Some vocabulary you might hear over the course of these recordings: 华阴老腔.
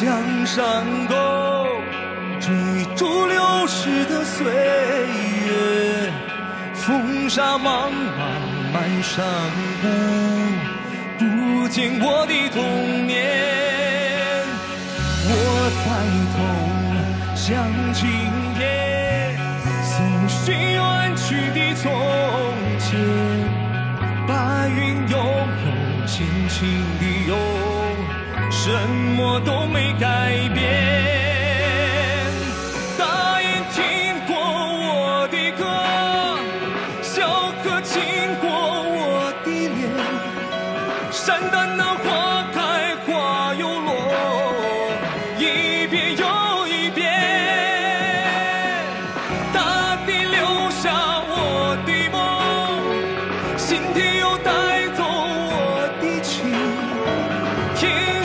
向山沟，追逐流逝的岁月。风沙茫茫漫山谷，不见我的童年。我抬头向晴天，搜寻远去的从前。白云悠悠，轻轻地游。 什么都没改变，大雁听过我的歌，小河亲过我的脸，山丹那花开花又落，一遍又一遍，大地留下我的梦，心田又带走我的情。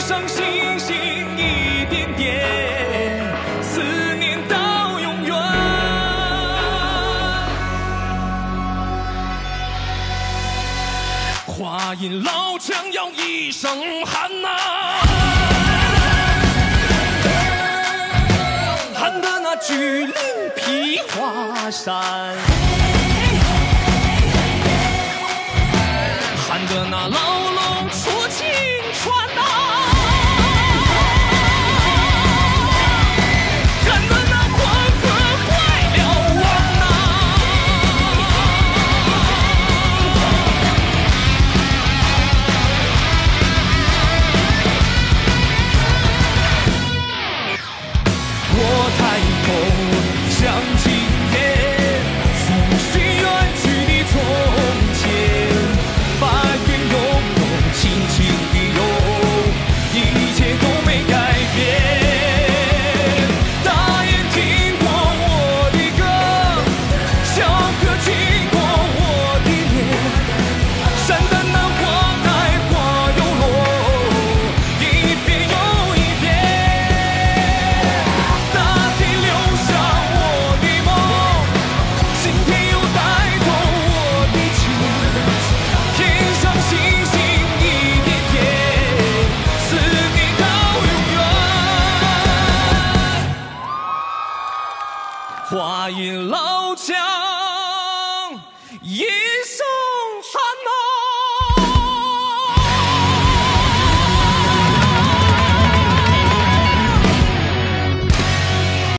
上星星一点点，思念到永远。华阴老腔要一声喊呐、喊得那巨灵披华山，喊得那老龙出青川呐。 华阴老腔。